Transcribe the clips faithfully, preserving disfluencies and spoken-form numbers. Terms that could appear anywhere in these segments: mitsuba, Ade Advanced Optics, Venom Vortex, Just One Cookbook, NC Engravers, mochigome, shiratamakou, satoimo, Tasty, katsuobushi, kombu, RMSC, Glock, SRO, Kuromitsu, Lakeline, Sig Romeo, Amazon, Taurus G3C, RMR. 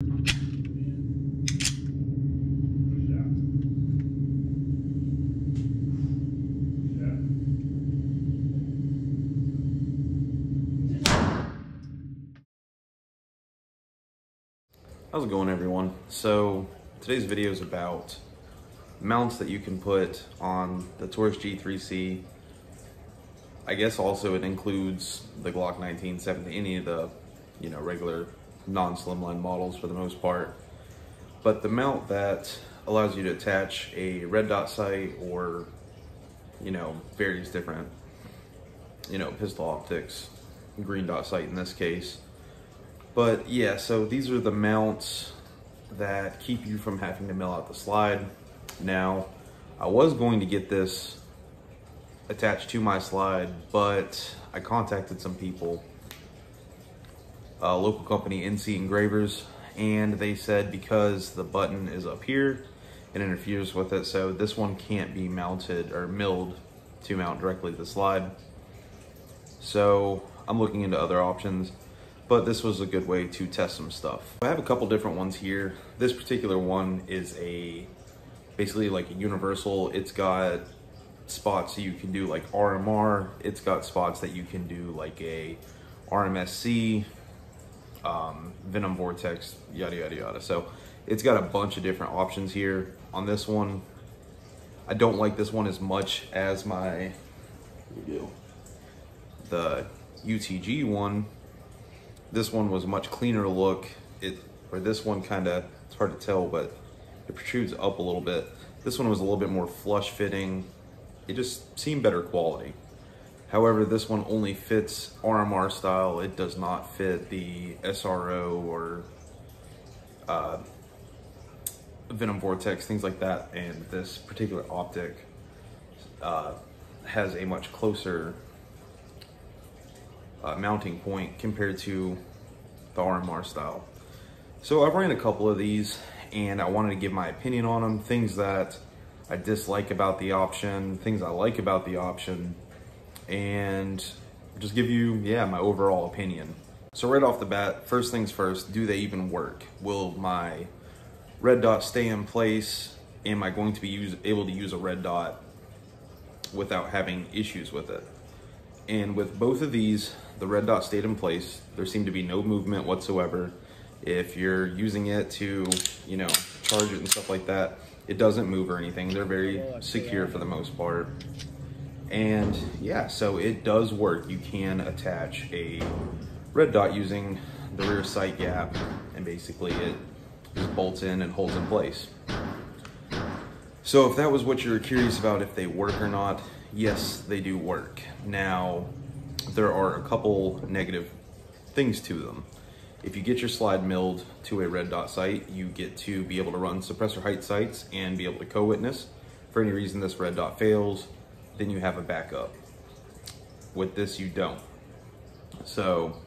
How's it going, everyone? So today's video is about mounts that you can put on the Taurus G three C. I guess also it includes the Glock nineteen seventy, any of the, you know, regular non-slimline models for the most part. But the mount that allows you to attach a red dot sight or, you know, various different, you know, pistol optics, green dot sight in this case. But yeah, so these are the mounts that keep you from having to mill out the slide. Now, I was going to get this attached to my slide, but I contacted some people, a local company, N C Engravers, and they said because the button is up here, it interferes with it, so this one can't be mounted or milled to mount directly to the slide. So I'm looking into other options, but this was a good way to test some stuff. I have a couple different ones here. This particular one is a, basically like a universal. It's got spots you can do like R M R. It's got spots that you can do like a R M S C, um, Venom Vortex, yada, yada, yada. So it's got a bunch of different options here. On this one, I don't like this one as much as my, the U T G one. This one was a much cleaner look. It, or this one kind of, it's hard to tell, but it protrudes up a little bit. This one was a little bit more flush fitting. It just seemed better quality. However, this one only fits R M R style. It does not fit the S R O or uh, Venom Vortex, things like that. And this particular optic uh, has a much closer Uh, mounting point compared to the R M R style. So I've ran a couple of these and I wanted to give my opinion on them, things that I dislike about the option, things I like about the option, and just give you, yeah, my overall opinion. So right off the bat, first things first, do they even work? Will my red dot stay in place? Am I going to be use, able to use a red dot without having issues with it? And with both of these, the red dot stayed in place. There seemed to be no movement whatsoever. If you're using it to, you know, charge it and stuff like that, it doesn't move or anything. They're very secure for the most part. And yeah, so it does work. You can attach a red dot using the rear sight gap, and basically it just bolts in and holds in place. So if that was what you were curious about, if they work or not, yes, they do work. Now, there are a couple negative things to them. If you get your slide milled to a red dot sight, you get to be able to run suppressor height sights and be able to co-witness. For any reason this red dot fails, then you have a backup. With this, you don't. So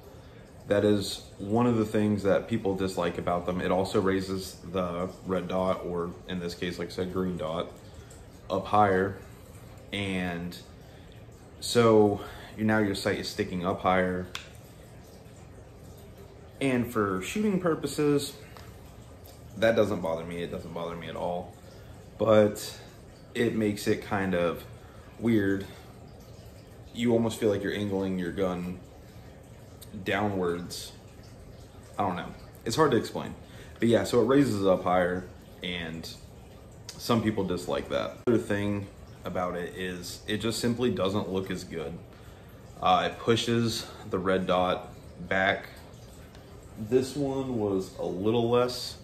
that is one of the things that people dislike about them. It also raises the red dot, or in this case, like I said, green dot, up higher. And so now your sight is sticking up higher. And for shooting purposes, that doesn't bother me. It doesn't bother me at all. But it makes it kind of weird. You almost feel like you're angling your gun downwards. I don't know. It's hard to explain. But yeah, so it raises up higher, and some people dislike that. Other thing about it is it just simply doesn't look as good. Uh, it pushes the red dot back. This one was a little less,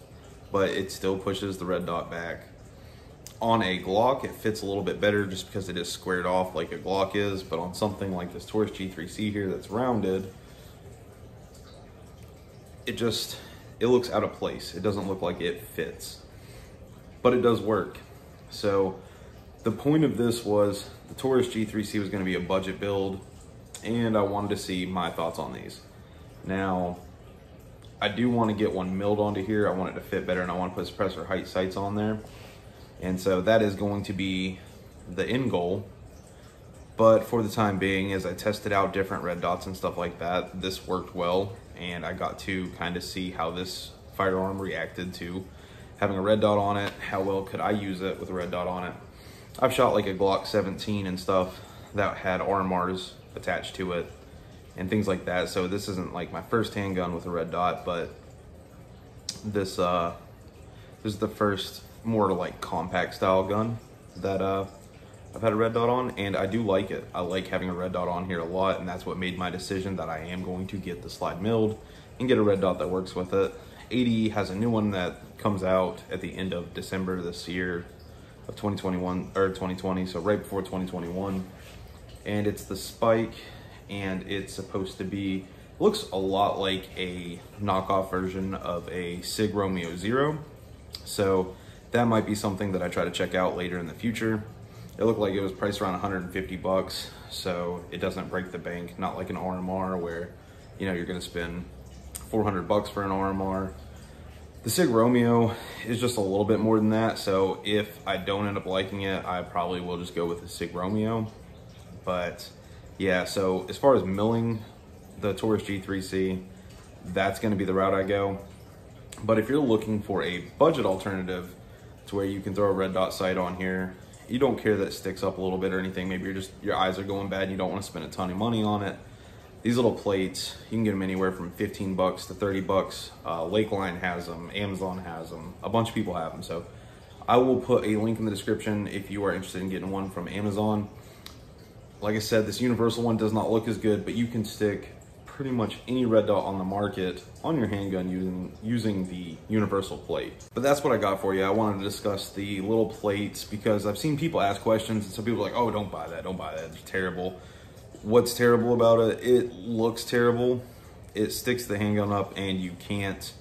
but it still pushes the red dot back. On a Glock, it fits a little bit better just because it is squared off like a Glock is, but on something like this Taurus G three C here that's rounded, it just, it looks out of place. It doesn't look like it fits, but it does work. So the point of this was the Taurus G three C was going to be a budget build, and I wanted to see my thoughts on these. Now, I do want to get one milled onto here. I want it to fit better, and I want to put suppressor height sights on there. And so that is going to be the end goal. But for the time being, as I tested out different red dots and stuff like that, this worked well, and I got to kind of see how this firearm reacted to having a red dot on it. How well could I use it with a red dot on it? I've shot like a Glock seventeen and stuff that had R M Rs attached to it and things like that. So this isn't like my first handgun with a red dot, but this uh, this is the first more like compact style gun that uh, I've had a red dot on, and I do like it. I like having a red dot on here a lot, and that's what made my decision that I am going to get the slide milled and get a red dot that works with it. A D E has a new one that comes out at the end of December this year of twenty twenty-one, or twenty twenty, so right before twenty twenty-one. And it's the Spike, and it's supposed to be, looks a lot like a knockoff version of a Sig Romeo Zero. So that might be something that I try to check out later in the future. It looked like it was priced around one hundred fifty bucks, so it doesn't break the bank, not like an R M R where, you know, you're gonna spend four hundred bucks for an R M R. The Sig Romeo is just a little bit more than that, so if I don't end up liking it, I probably will just go with the Sig Romeo. But yeah, so as far as milling the Taurus G three C, that's gonna be the route I go. But if you're looking for a budget alternative to where you can throw a red dot sight on here, you don't care that it sticks up a little bit or anything. Maybe you're just, your eyes are going bad and you don't want to spend a ton of money on it. These little plates, you can get them anywhere from fifteen bucks to thirty bucks. Uh, Lakeline has them, Amazon has them, a bunch of people have them. So I will put a link in the description if you are interested in getting one from Amazon. Like I said, this universal one does not look as good, but you can stick pretty much any red dot on the market on your handgun using using the universal plate. But that's what I got for you. I wanted to discuss the little plates because I've seen people ask questions, and some people are like, oh, don't buy that, don't buy that, it's terrible. What's terrible about it? It looks terrible. It sticks the handgun up, and you can't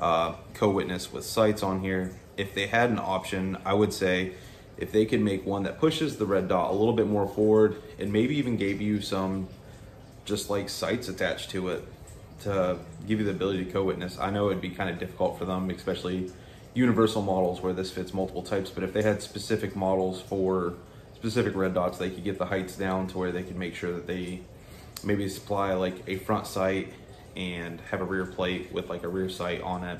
uh, co-witness with sights on here. If they had an option, I would say if they could make one that pushes the red dot a little bit more forward and maybe even gave you some just like sights attached to it to give you the ability to co-witness. I know it'd be kind of difficult for them, especially universal models where this fits multiple types, but if they had specific models for specific red dots, they could get the heights down to where they could make sure that they maybe supply like a front sight and have a rear plate with like a rear sight on it.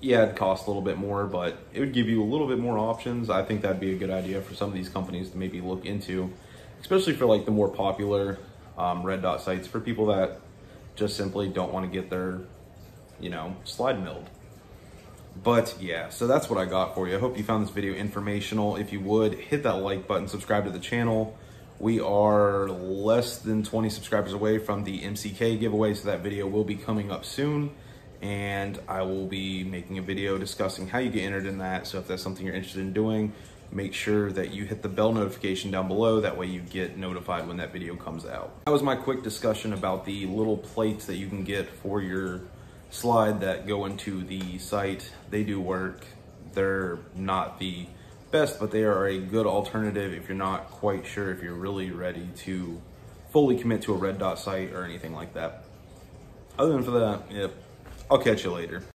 Yeah, it'd cost a little bit more, but it would give you a little bit more options. I think that'd be a good idea for some of these companies to maybe look into, especially for like the more popular Um, red dot sights for people that just simply don't want to get their, you know, slide milled. But yeah, so that's what I got for you. I hope you found this video informational. If you would, hit that like button, subscribe to the channel. We are less than twenty subscribers away from the M C K giveaway, so that video will be coming up soon. And I will be making a video discussing how you get entered in that. So if that's something you're interested in doing, make sure that you hit the bell notification down below. That way you get notified when that video comes out. That was my quick discussion about the little plates that you can get for your slide that go into the sight. They do work. They're not the best, but they are a good alternative if you're not quite sure if you're really ready to fully commit to a red dot sight or anything like that. Other than for that, yep, I'll catch you later.